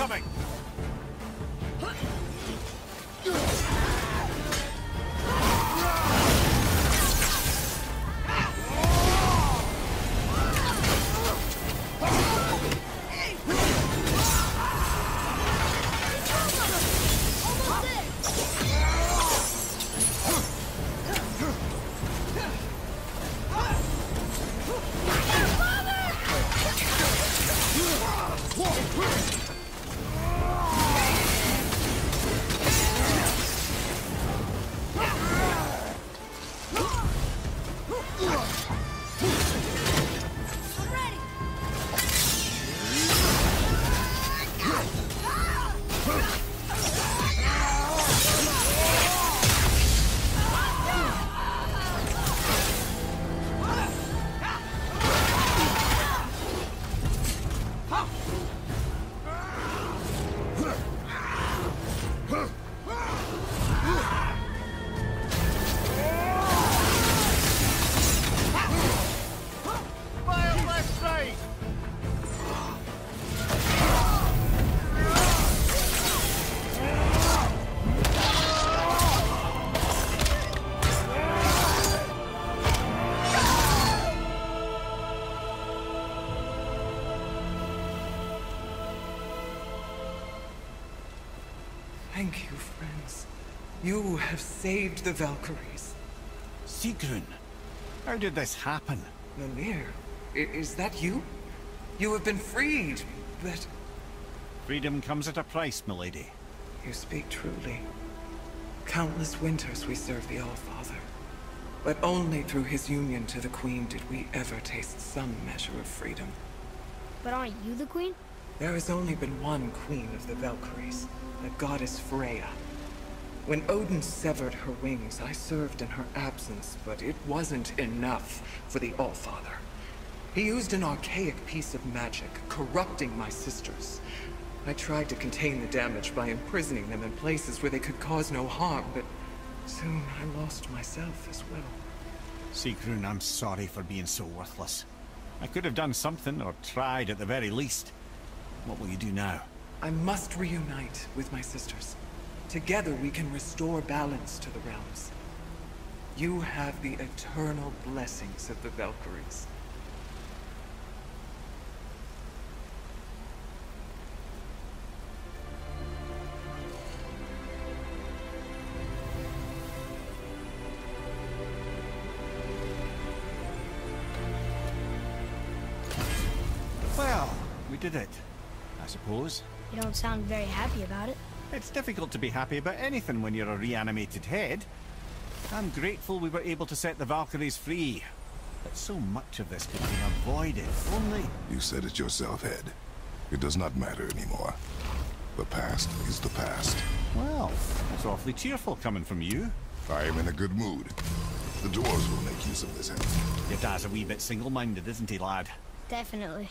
incoming! Thank you, friends. You have saved the Valkyries. Sigrun, how did this happen? Mimir, is that you? You have been freed, but... Freedom comes at a price, milady. You speak truly. Countless winters we served the Allfather. But only through his union to the Queen did we ever taste some measure of freedom. But aren't you the Queen? There has only been one Queen of the Valkyries. The goddess Freya. When Odin severed her wings, I served in her absence, but it wasn't enough for the Allfather. He used an archaic piece of magic, corrupting my sisters. I tried to contain the damage by imprisoning them in places where they could cause no harm, but soon I lost myself as well. Sigrun, I'm sorry for being so worthless. I could have done something, or tried at the very least. What will you do now? I must reunite with my sisters. Together we can restore balance to the realms. You have the eternal blessings of the Valkyries. Well, we did it, I suppose. You don't sound very happy about it. It's difficult to be happy about anything when you're a reanimated head. I'm grateful we were able to set the Valkyries free. But so much of this could be avoided, only... You said it yourself, Head. It does not matter anymore. The past is the past. Well, that's awfully cheerful coming from you. I am in a good mood. The dwarves will make use of this, Head. Your dad's a wee bit single-minded, isn't he, lad? Definitely.